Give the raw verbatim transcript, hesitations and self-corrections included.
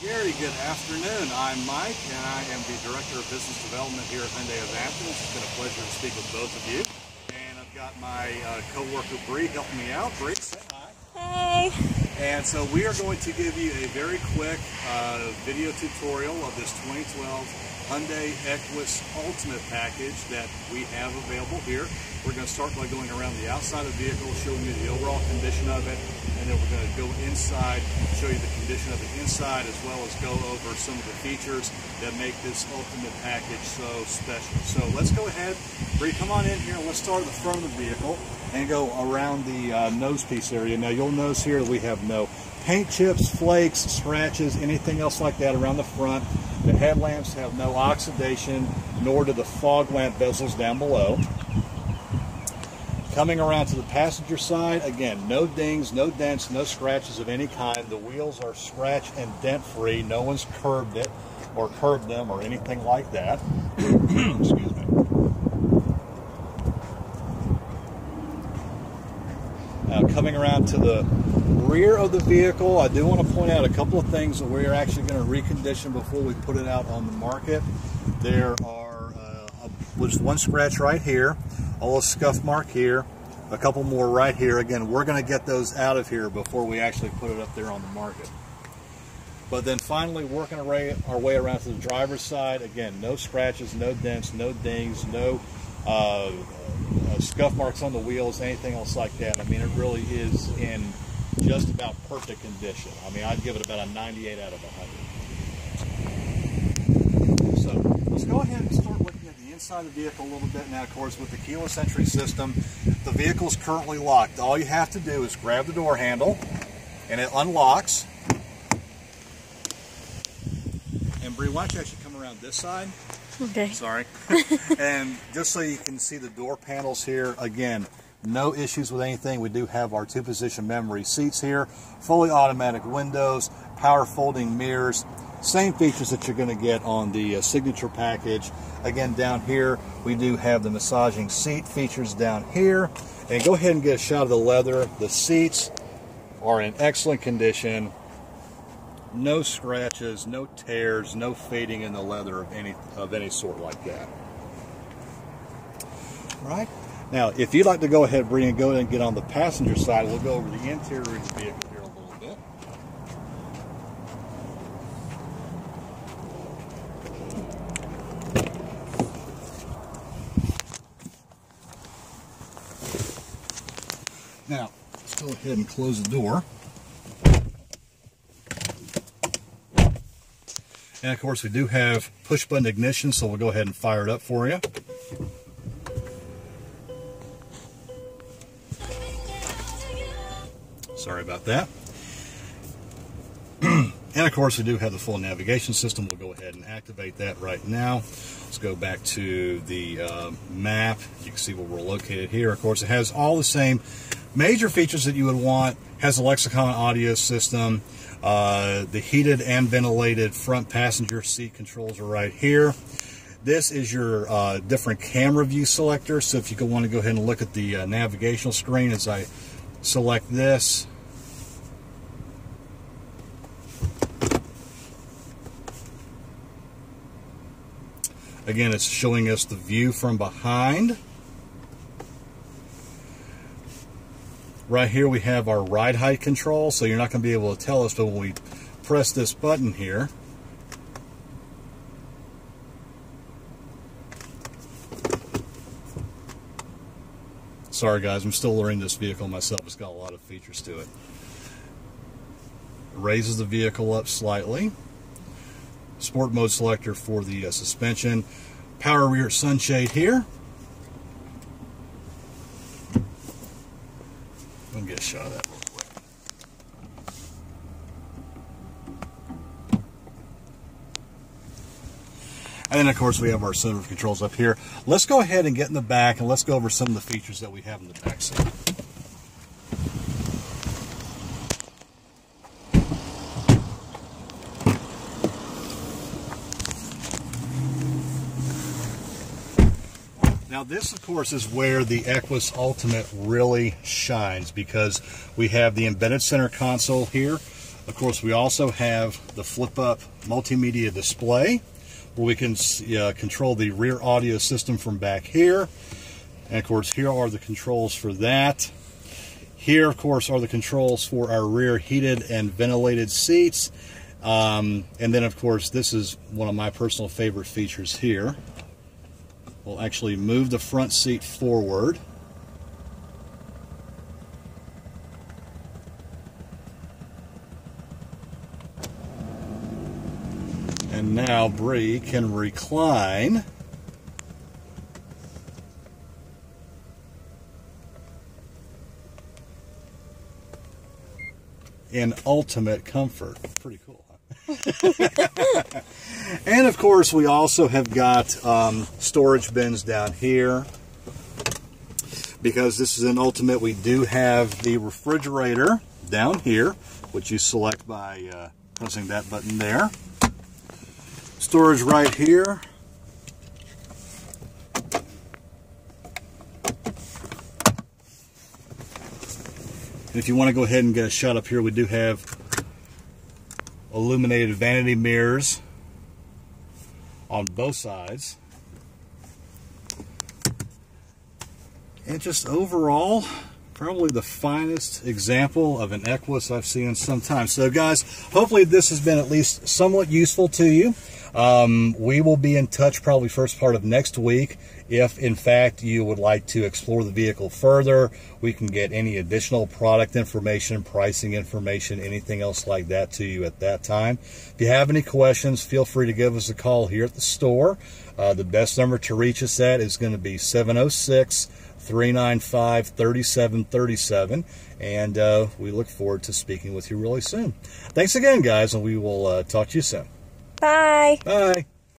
Gary, good afternoon. I'm Mike, and I am the Director of Business Development here at Hyundai of Athens. It's been a pleasure to speak with both of you. And I've got my uh, co-worker, Bree, helping me out. Bree, say hi. Hey. And so we are going to give you a very quick uh, video tutorial of this twenty twelve Hyundai Equus Ultimate package that we have available here. We're going to start by going around the outside of the vehicle, showing you the overall condition of it, and then we're going to go inside, show you the condition of the inside, as well as go over some of the features that make this Ultimate package so special. So let's go ahead, Bree, come on in here, and let's start at the front of the vehicle and go around the uh, nose piece area. Now you'll notice here we have no paint chips, flakes, scratches, anything else like that around the front. The headlamps have no oxidation, nor do the fog lamp bezels down below. Coming around to the passenger side, again, no dings, no dents, no scratches of any kind. The wheels are scratch and dent free. No one's curbed it or curbed them or anything like that. Excuse me. Now coming around to the rear of the vehicle, I do want to point out a couple of things that we're actually going to recondition before we put it out on the market. There are uh, was one scratch right here, a little scuff mark here, a couple more right here. Again, we're going to get those out of here before we actually put it up there on the market. But then finally, working our way around to the driver's side, again, no scratches, no dents, no dings, no uh, Uh, scuff marks on the wheels, anything else like that. I mean, it really is in just about perfect condition. I mean, I'd give it about a ninety-eight out of one hundred. So let's go ahead and start looking at the inside of the vehicle a little bit. Now, of course, with the keyless entry system, the vehicle's currently locked. All you have to do is grab the door handle, and it unlocks. And Bree, why don't you actually come around this side? Okay. Sorry. And just so you can see the door panels here, again, no issues with anything. We do have our two-position memory seats here, fully automatic windows, power folding mirrors, same features that you're going to get on the uh, signature package. Again, down here, we do have the massaging seat features down here. And go ahead and get a shot of the leather. The seats are in excellent condition. No scratches, no tears, no fading in the leather of any of any sort like that. Right? Now, if you'd like to go ahead, Bree, and go ahead and get on the passenger side, we'll go over the interior of the vehicle here a little bit. Now, let's go ahead and close the door. And of course, we do have push button ignition, so we'll go ahead and fire it up for you. Sorry about that. And of course, we do have the full navigation system. We'll go ahead and activate that right now. Let's go back to the uh, map. You can see where we're located here. Of course, it has all the same major features that you would want. Has a Lexicon audio system. Uh, the heated and ventilated front passenger seat controls are right here. This is your uh, different camera view selector. So if you want to go ahead and look at the uh, navigational screen as I select this. Again, it's showing us the view from behind. Right here we have our ride height control, so you're not going to be able to tell us, but when we press this button here, sorry guys, I'm still learning this vehicle myself. It's got a lot of features to it. Raises the vehicle up slightly. Sport mode selector for the uh, suspension. Power rear sunshade here. Let me get a shot of that real quick. And then, of course, we have our center controls up here. Let's go ahead and get in the back, and let's go over some of the features that we have in the back seat. Now this, of course, is where the Equus Ultimate really shines, because we have the embedded center console here. Of course, we also have the flip-up multimedia display, where we can uh, control the rear audio system from back here. And of course, here are the controls for that. Here, of course, are the controls for our rear heated and ventilated seats. Um, and then, of course, this is one of my personal favorite features here. We'll actually move the front seat forward. And now Bree can recline. In ultimate comfort. Pretty cool, huh? And of course, we also have got um, storage bins down here. Because this is an ultimate, we do have the refrigerator down here, which you select by uh, pressing that button there. Storage right here. And if you want to go ahead and get a shot up here, we do have illuminated vanity mirrors on both sides. And just overall, probably the finest example of an Equus I've seen in some time. So guys, hopefully this has been at least somewhat useful to you. Um, we will be in touch probably first part of next week. If in fact you would like to explore the vehicle further, we can get any additional product information, pricing information, anything else like that to you at that time. If you have any questions, feel free to give us a call here at the store. Uh, the best number to reach us at is going to be seven oh six, three nine five, three seven three seven. And uh, we look forward to speaking with you really soon. Thanks again, guys, and we will uh, talk to you soon. Bye. Bye.